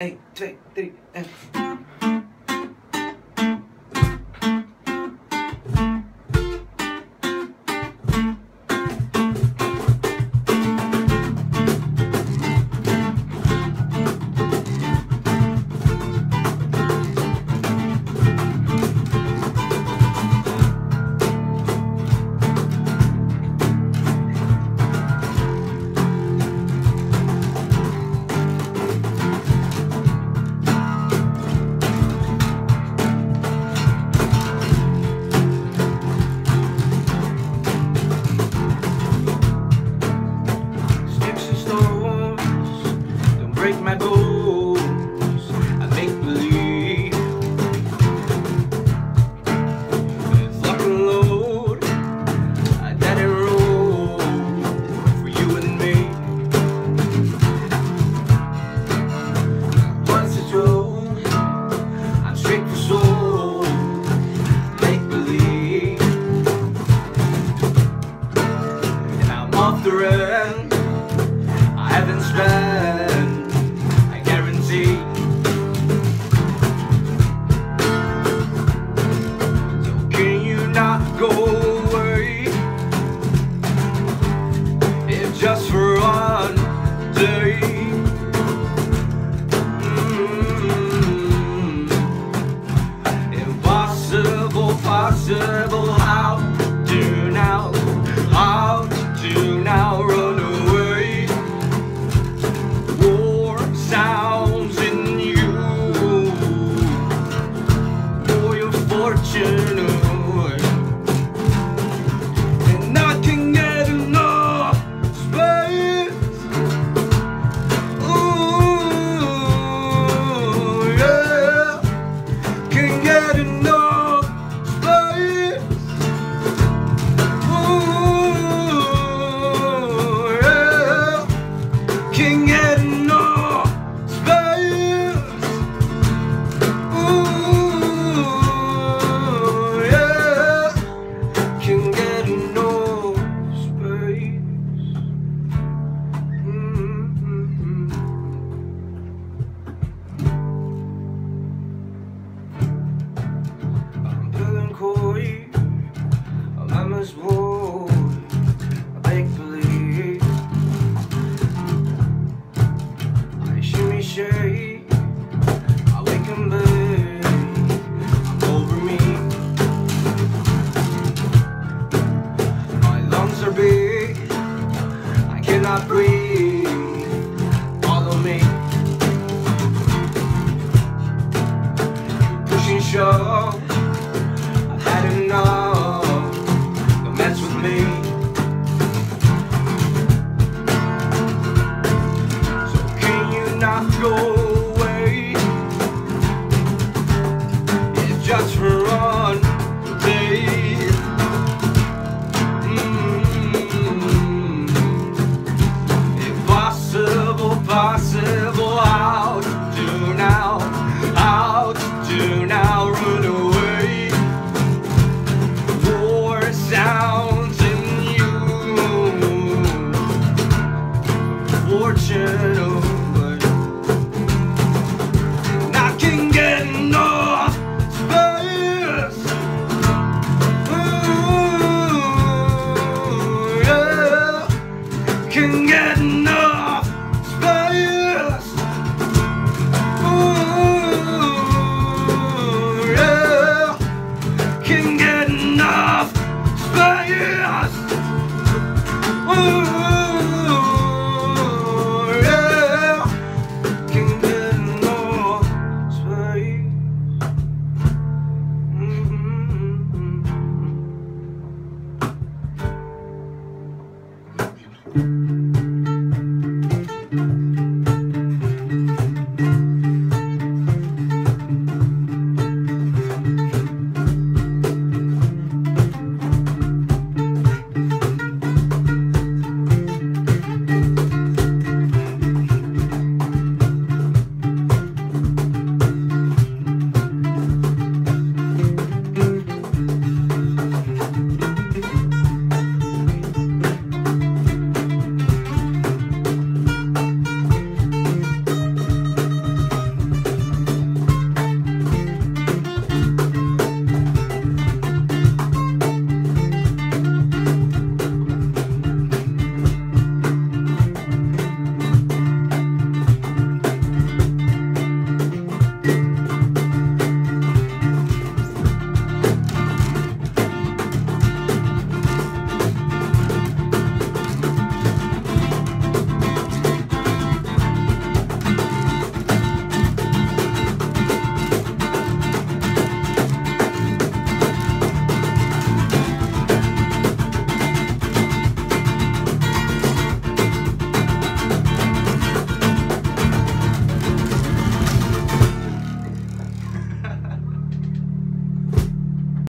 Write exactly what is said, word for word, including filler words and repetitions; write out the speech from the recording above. eight, two, three, and...